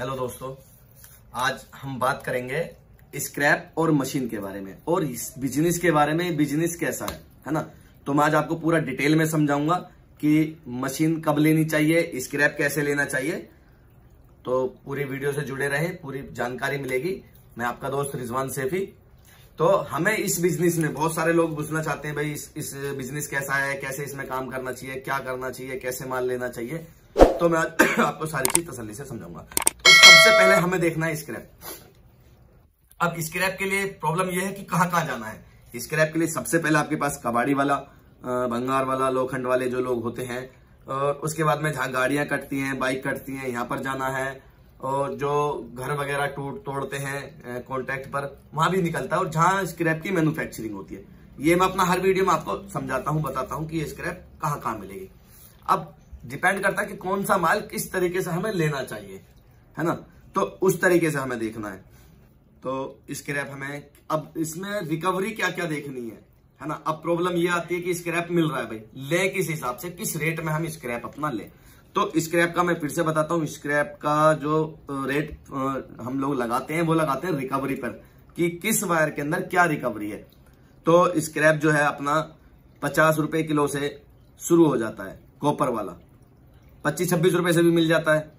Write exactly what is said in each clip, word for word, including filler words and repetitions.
Hello दोस्तों, आज हम बात करेंगे स्क्रैप और मशीन के बारे में और इस बिजनेस के बारे में। बिजनेस कैसा है है ना। तो मैं आज आपको पूरा डिटेल में समझाऊंगा कि मशीन कब लेनी चाहिए, स्क्रैप कैसे लेना चाहिए। तो पूरी वीडियो से जुड़े रहें, पूरी जानकारी मिलेगी। मैं आपका दोस्त रिजवान सैफी। तो हमें इस बिजनेस में बहुत सारे लोग पूछना चाहते हैं, भाई इस, इस बिजनेस कैसा है, कैसे इसमें काम करना चाहिए, क्या करना चाहिए, कैसे माल लेना चाहिए। तो मैं आज आपको सारी चीज तसल्ली से समझाऊंगा। तो सबसे पहले हमें देखना है स्क्रैप। अब स्क्रैप के लिए प्रॉब्लम यह है कि कहां कहां जाना है। स्क्रैप के लिए सबसे पहले आपके पास कबाड़ी वाला, भंगार वाला, लोखंड वाले जो लोग होते हैं, और उसके बाद में जहां गाड़ियां कटती हैं, बाइक कटती हैं, यहाँ पर जाना है। और जो घर वगैरह टूट तोड़ते हैं कॉन्ट्रैक्ट पर, वहां भी निकलता है। और जहां स्क्रैप की मैन्युफैक्चरिंग होती है, ये मैं अपना हर वीडियो में आपको समझाता हूं, बताता हूं कि ये स्क्रैप कहां कहां मिलेगी। अब डिपेंड करता है कि कौन सा माल किस तरीके से हमें लेना चाहिए, है ना। तो उस तरीके से हमें देखना है। तो स्क्रैप हमें, अब इसमें रिकवरी क्या क्या देखनी है, है ना। अब प्रॉब्लम ये आती है कि स्क्रैप मिल रहा है, भाई ले किस हिसाब से, किस रेट में हम स्क्रैप अपना ले। तो स्क्रैप का मैं फिर से बताता हूँ। स्क्रैप का जो रेट हम लोग लगाते हैं, वो लगाते हैं रिकवरी पर, कि किस वायर के अंदर क्या रिकवरी है। तो स्क्रैप जो है अपना पचास रुपए किलो से शुरू हो जाता है, कॉपर वाला पच्चीस छब्बीस रुपए से भी मिल जाता है,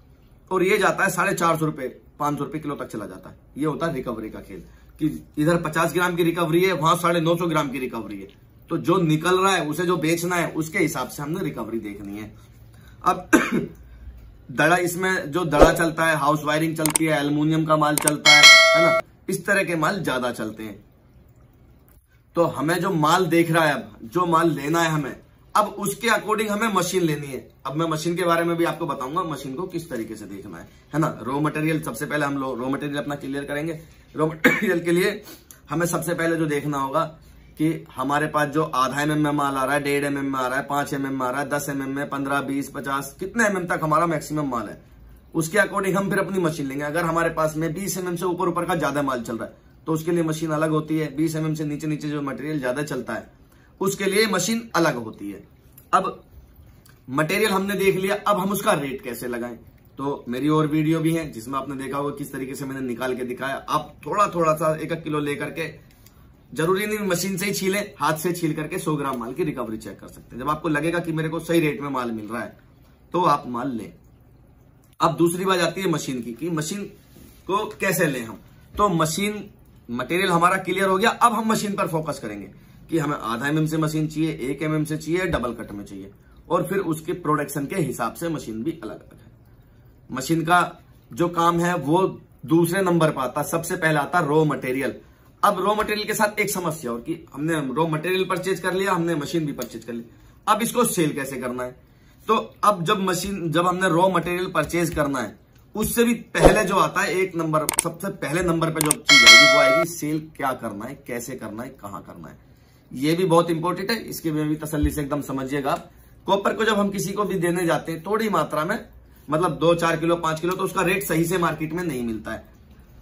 और ये जाता है साढ़े चार सौ रुपए पांच सौ रुपए किलो तक चला जाता है। ये होता है रिकवरी का खेल, कि इधर पचास ग्राम की रिकवरी है, वहां साढ़े नौ सौ ग्राम की रिकवरी है। तो जो निकल रहा है, उसे जो बेचना है, उसके हिसाब से हमने रिकवरी देखनी है। अब दड़ा, इसमें जो दड़ा चलता है, हाउस वायरिंग चलती है, एल्युमिनियम का माल चलता है, है ना। इस तरह के माल ज्यादा चलते हैं। तो हमें जो माल देख रहा है, अब जो माल लेना है हमें, अब उसके अकॉर्डिंग हमें मशीन लेनी है। अब मैं मशीन के बारे में भी आपको बताऊंगा, मशीन को किस तरीके से देखना है, है ना। रॉ मटेरियल, सबसे पहले हम लोग रॉ मटेरियल अपना क्लियर करेंगे। रॉ मटेरियल के लिए हमें सबसे पहले जो देखना होगा कि हमारे पास जो आधा एम एम में माल आ रहा है, डेढ़ एम एम में आ रहा है, पांच एम एम में आ रहा है, दस एम एम में, पंद्रह, बीस, पचास, कितने एम एम तक हमारा मैक्सिमम माल है, उसके अकॉर्डिंग हम फिर अपनी मशीन लेंगे। अगर हमारे पास में बीस एम एम से ऊपर ऊपर का ज्यादा माल चल रहा है, तो उसके लिए मशीन अलग होती है। बीस एम एम से नीचे नीचे जो मटेरियल ज्यादा चलता है, उसके लिए मशीन अलग होती है। अब मटेरियल हमने देख लिया, अब हम उसका रेट कैसे लगाएं। तो मेरी और वीडियो भी है जिसमें आपने देखा होगा किस तरीके से मैंने निकाल के दिखाया। आप थोड़ा थोड़ा सा एक एक किलो लेकर के, जरूरी नहीं मशीन से ही छीले, हाथ से छील करके सौ ग्राम माल की रिकवरी चेक कर सकते हैं। जब आपको लगेगा कि मेरे को सही रेट में माल मिल रहा है, तो आप माल लें। अब दूसरी बात आती है मशीन की, कि मशीन को कैसे लें हम। तो मशीन, मटेरियल हमारा क्लियर हो गया, अब हम मशीन पर फोकस करेंगे कि हमें आधा एम एम से मशीन चाहिए, एक एम एम से चाहिए, डबल कट में चाहिए, और फिर उसके प्रोडक्शन के हिसाब से मशीन भी अलग अलग है। मशीन का जो काम है वो दूसरे नंबर पर आता, सबसे पहला आता रॉ मटेरियल। अब रॉ मटेरियल के साथ एक समस्या और, कि हमने रॉ मटेरियल परचेज कर लिया, हमने मशीन भी परचेज कर ली, अब इसको सेल कैसे करना है। तो अब जब मशीन, जब हमने रॉ मटेरियल परचेज करना है, उससे भी पहले जो आता है, एक नंबर, सबसे पहले नंबर पर जो चीज आएगी, वो आएगी सेल। क्या करना है, कैसे करना है, कहाँ करना है, ये भी बहुत इंपॉर्टेंट है। इसके में भी तसल्ली से एकदम समझिएगा आप। कॉपर को जब हम किसी को भी देने जाते हैं थोड़ी मात्रा में, मतलब दो चार किलो पांच किलो, तो उसका रेट सही से मार्केट में नहीं मिलता है।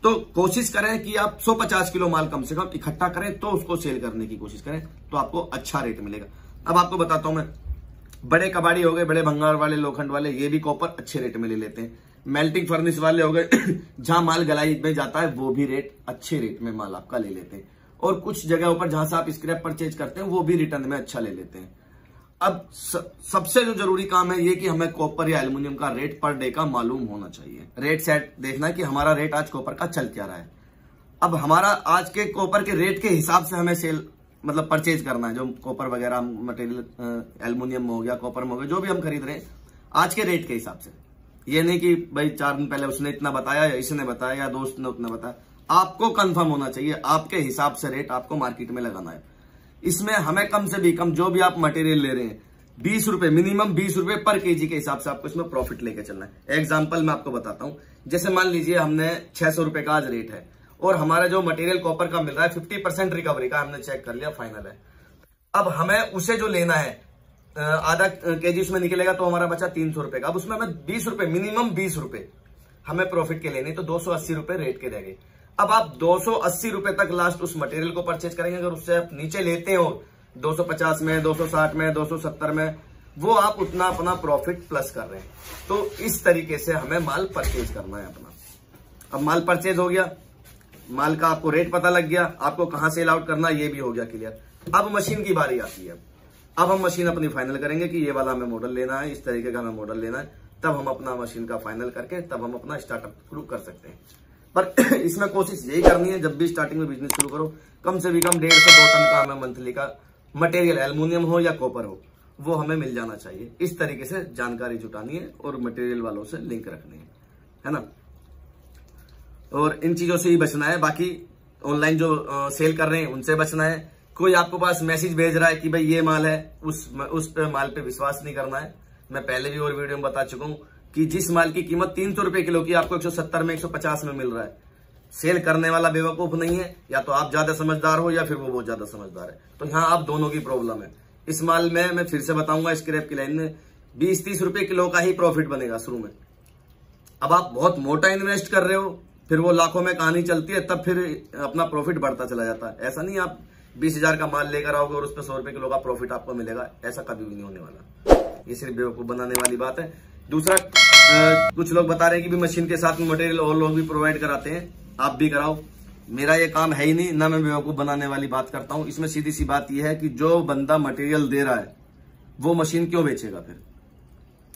तो कोशिश करें कि आप सौ पचास किलो माल कम से कम इकट्ठा करें, तो उसको सेल करने की कोशिश करें, तो आपको अच्छा रेट मिलेगा। अब आपको बताता हूं मैं, बड़े कबाड़ी हो गए, बड़े भंगार वाले, लोखंड वाले, ये भी कॉपर अच्छे रेट में ले लेते हैं। मेल्टिंग फर्नेस वाले हो गए, जहां माल गलाई में जाता है, वो भी रेट, अच्छे रेट में माल आपका ले लेते हैं। और कुछ जगहों पर जहां से आप स्क्रैप परचेज करते हैं, वो भी रिटर्न में अच्छा ले लेते हैं। अब सबसे जो जरूरी काम है ये, कि हमें कॉपर या एल्युमिनियम का रेट पर डे का मालूम होना चाहिए। रेट सेट देखना है कि हमारा रेट आज कॉपर का चल क्या रहा है। अब हमारा आज के कॉपर के रेट के हिसाब से हमें सेल, मतलब परचेज करना है। जो कॉपर वगैरह मटेरियल, एल्युमिनियम में हो गया, कॉपर में हो गया, जो भी हम खरीद रहे हैं, आज के रेट के हिसाब से। ये नहीं कि भाई चार दिन पहले उसने इतना बताया, या इसने बताया, या दोस्त ने उतना बताया। आपको कंफर्म होना चाहिए, आपके हिसाब से रेट आपको मार्केट में लगाना है। इसमें हमें कम से भी कम, जो भी आप मटेरियल ले रहे हैं, बीस रुपए मिनिमम, बीस रुपए पर केजी के हिसाब से आपको इसमें प्रॉफिट लेके चलना है। एग्जांपल मैं आपको बताता हूं। जैसे मान लीजिए हमने छह सौ रुपए का आज रेट है, और हमारा जो मटेरियल कॉपर का मिल रहा है, फिफ्टी परसेंट रिकवरी का हमने चेक कर लिया, फाइनल है। अब हमें उसे जो लेना है, आधा के जी उसमें निकलेगा, तो हमारा बचा तीन सौ रुपए का। अब उसमें हमें बीस रुपए मिनिमम, बीस रुपए हमें प्रॉफिट के लेने, तो दो सौ अस्सी रुपए रेट के रह गए। अब आप दो सौ अस्सी रुपए तक लास्ट उस मटेरियल को परचेज करेंगे। अगर उससे आप नीचे लेते हो दो सौ पचास में, दो सौ साठ में, दो सौ सत्तर में, वो आप उतना अपना प्रॉफिट प्लस कर रहे हैं। तो इस तरीके से हमें माल परचेज करना है अपना। अब माल परचेज हो गया, माल का आपको रेट पता लग गया, आपको कहां सेल आउट करना ये भी हो गया क्लियर। अब मशीन की बारी आती है। अब हम मशीन अपनी फाइनल करेंगे कि ये वाला हमें मॉडल लेना है, इस तरीके का हमें मॉडल लेना है, तब हम अपना मशीन का फाइनल करके तब हम अपना स्टार्टअप शुरू कर सकते हैं। पर इसमें कोशिश यही करनी है, जब भी स्टार्टिंग में बिजनेस शुरू करो कम से भी कम डेढ़ से दो टन का हमें मंथली का मटेरियल, एल्युमिनियम हो या कॉपर हो, वो हमें मिल जाना चाहिए। इस तरीके से जानकारी जुटानी है और मटेरियल वालों से लिंक रखनी है, है ना। और इन चीजों से ही बचना है, बाकी ऑनलाइन जो आ, सेल कर रहे हैं उनसे बचना है। कोई आपको पास मैसेज भेज रहा है कि भाई ये माल है, उस उस माल पे विश्वास नहीं करना है। मैं पहले भी और वीडियो में बता चुका हूं कि जिस माल की कीमत तीन सौ रुपए किलो की आपको एक सौ सत्तर में एक सौ पचास में मिल रहा है, सेल करने वाला बेवकूफ नहीं है, या तो आप ज्यादा समझदार हो या फिर वो बहुत ज्यादा समझदार है। तो यहाँ आप दोनों की प्रॉब्लम है। इस माल में मैं फिर से बताऊंगा, स्क्रैप की लाइन में बीस तीस रुपए किलो का ही प्रॉफिट बनेगा शुरू में। अब आप बहुत मोटा इन्वेस्ट कर रहे हो, फिर वो लाखों में कहानी चलती है, तब फिर अपना प्रॉफिट बढ़ता चला जाता है। ऐसा नहीं आप बीस हजार का माल लेकर आओगे और उस पर सौ रुपए किलो का प्रॉफिट आपको मिलेगा, ऐसा कभी भी नहीं होने वाला। ये सिर्फ बेवकूफ बनाने वाली बात है। दूसरा, कुछ लोग बता रहे हैं कि भी मशीन के साथ मटेरियल और लोग भी प्रोवाइड कराते हैं, आप भी कराओ। मेरा ये काम है ही नहीं ना, मैं बेवकूफ बनाने वाली बात करता हूं। इसमें सीधी सी बात यह है कि जो बंदा मटेरियल दे रहा है वो मशीन क्यों बेचेगा फिर,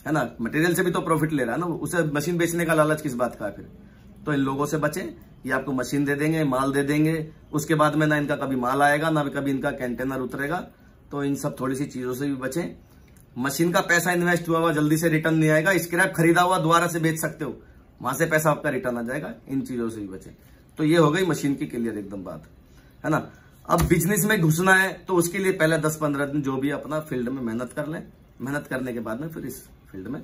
है ना। मटेरियल से भी तो प्रॉफिट ले रहा है ना, उसे मशीन बेचने का लालच किस बात का है फिर। तो इन लोगों से बचें, ये आपको मशीन दे देंगे, माल दे देंगे, उसके बाद में ना इनका कभी माल आएगा ना कभी इनका कंटेनर उतरेगा। तो इन सब थोड़ी सी चीजों से भी बचें। मशीन का पैसा इन्वेस्ट हुआ हुआ जल्दी से रिटर्न नहीं आएगा। स्क्रैप खरीदा हुआ दोबारा से बेच सकते हो, वहां से पैसा आपका रिटर्न आ जाएगा, इन चीजों से भी बचें। तो ये हो गई मशीन की क्लियर एकदम बात, है ना। अब बिजनेस में घुसना है तो उसके लिए पहले दस पंद्रह दिन जो भी अपना फील्ड में मेहनत कर लें, मेहनत करने के बाद में फिर इस फील्ड में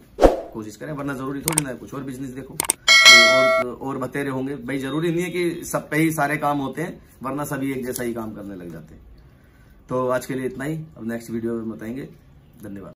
कोशिश करें, वरना जरूरी थोड़ी ना है कुछ और बिजनेस देखो, और और बतेरे होंगे भाई। जरूरी नहीं है कि सब पे ही सारे काम होते हैं, वरना सभी एक जैसा ही काम करने लग जाते हैं। तो आज के लिए इतना ही, अब नेक्स्ट वीडियो में बताएंगे। धन्यवाद।